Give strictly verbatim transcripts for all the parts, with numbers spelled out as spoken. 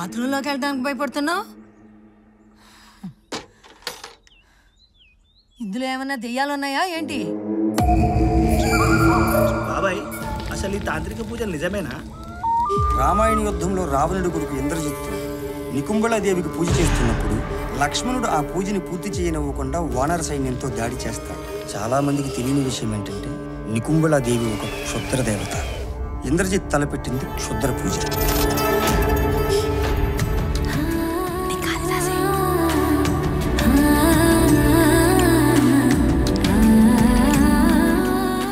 బాత్రూంలోకి వెళ్ళడానికి భయపడుతున్నావు? ఇందులో ఏమైనా దెయ్యాలు ఉన్నాయా ఏంటి? బాబాయ్ అసలు ఈ తాంత్రిక పూజలు నిజమేనా? రామాయణ యుద్ధంలో రావణుడి కొడుకు ఇంద్రజిత్తు నికుంభళ దేవికి పూజ చేస్తున్నప్పుడు లక్ష్మణుడు ఆ పూజని పూర్తి చేయనివ్వకుండా వానర సైన్యంతో దాడి చేస్తాడు. చాలా మందికి తెలియని విషయం ఏంటంటే నికుంభళ దేవి ఒక క్షుద్ర దేవత. ఇంద్రజిత్ తలపెట్టింది క్షుద్ర పూజ.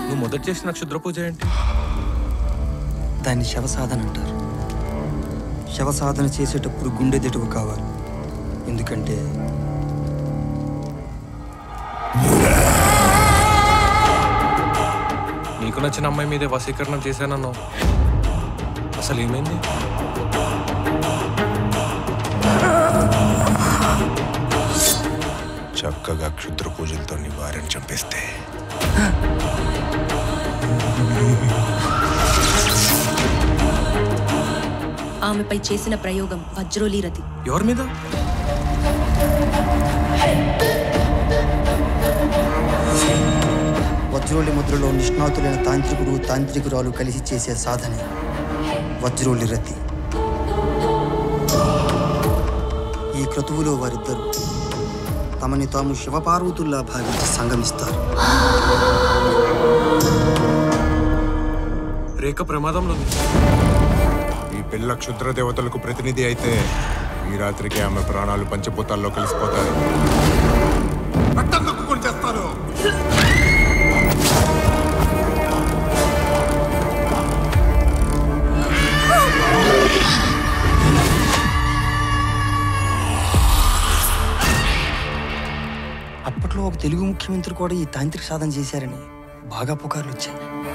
నువ్వు మొదట చేసిన క్షుద్ర పూజ ఏంటి? దాన్ని శవసాధన అంటారు. శవసాధన చేసేటప్పుడు గుండె దిటవు కావాలి. ఎందుకంటే నీకు నచ్చిన అమ్మాయి మీదే వశీకరణం చేశానన్నావు, అసలు ఏమైంది? చక్కగా క్షుద్ర పూజలతో నీ వారిని చంపేస్తే ఆమెపై చేసిన ప్రయోగం వజ్రోలి రతి. ఎవరి మీద? వజ్రోలి ముద్రలో నిష్ణాతులైన తాంత్రికుడు తాంత్రికురాలు కలిసి చేసే సాధన వజ్రోలి రతి. ఈ క్రతువులో వారిద్దరు తమని తాము శివపార్వతుల్లా భావించి సంగమిస్తారు. రేఖ ప్రమాదంలో ఈ పిల్ల క్షుద్ర దేవతలకు ప్రతినిధి అయితే ఈ రాత్రికి ఆమె ప్రాణాలు పంచభూతాల్లో కలిసిపోతారు. అప్పట్లో ఒక తెలుగు ముఖ్యమంత్రి కూడా ఈ తాంత్రిక సాధన చేశారని బాగా పుకార్లు వచ్చాయి.